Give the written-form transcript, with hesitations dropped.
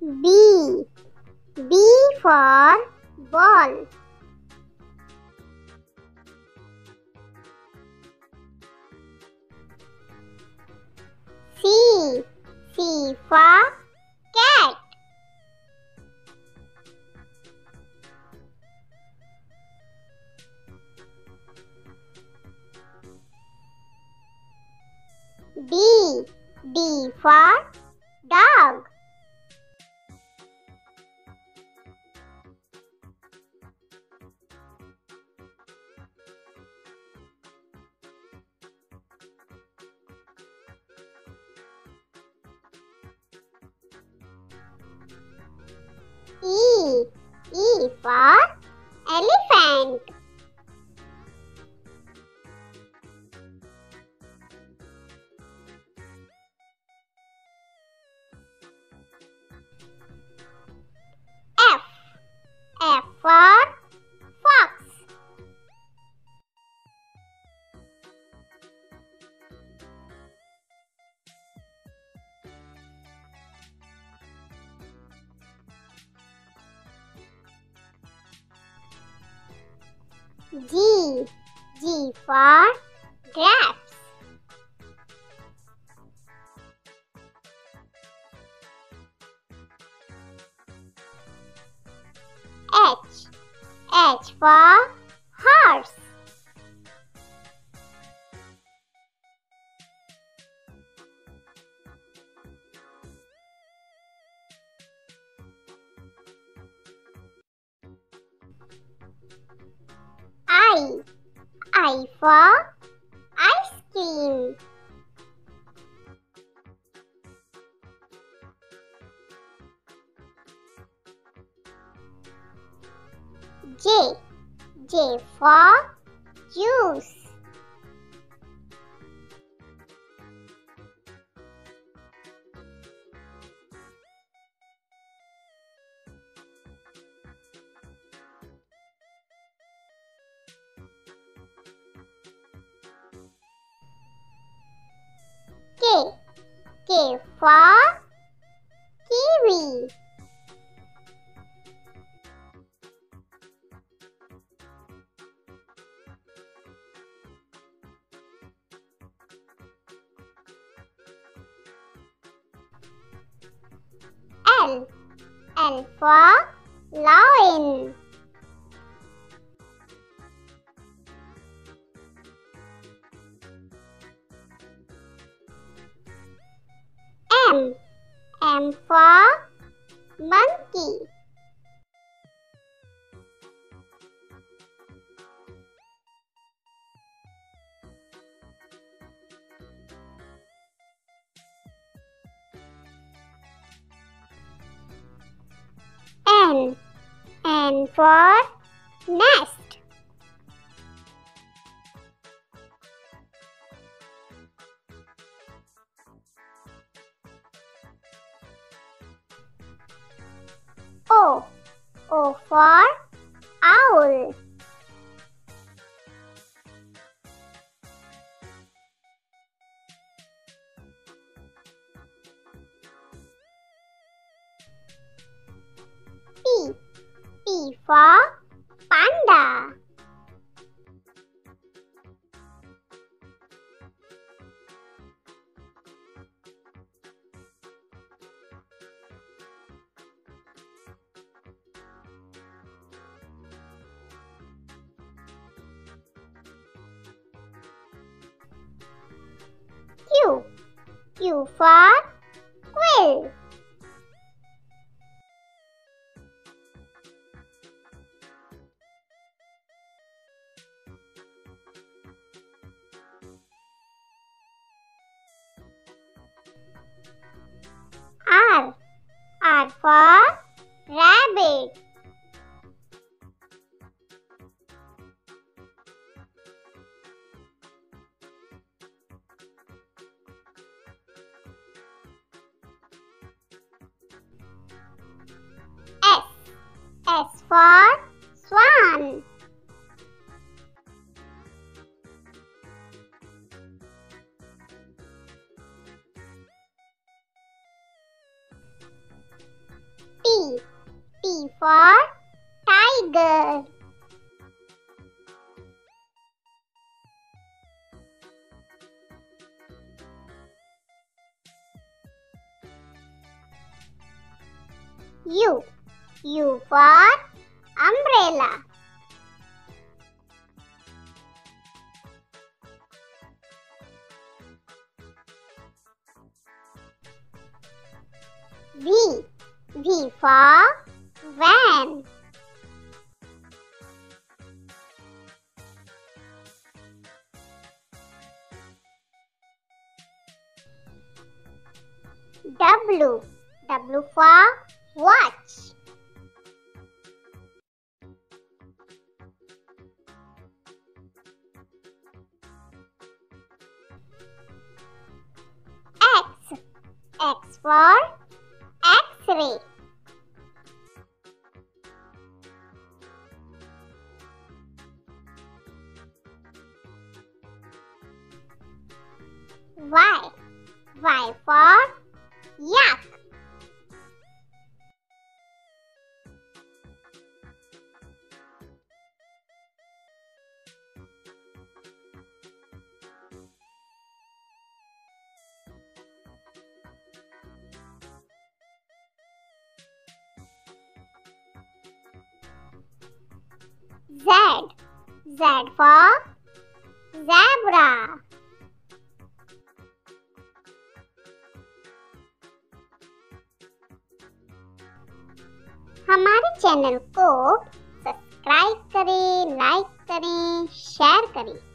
B. B for ball. C. C for cat. D. D for dog. E. E for elephant. F. F for fox. G. G for grapes. H. H for horse. I for ice cream. J. J for juice. K. K for kiwi. L. L for lion. M. M for monkey. N. N for nest. O. O for owl. P. P for panda. Q. Q for quill. R. R for rabbit. S for swan. T for tiger. U. U for umbrella. V. V for van. W. W for watch. X. X for X-ray. Y. Y for yak. Z. Z for zebra. हमारे channel को subscribe करें, like करें, share करें।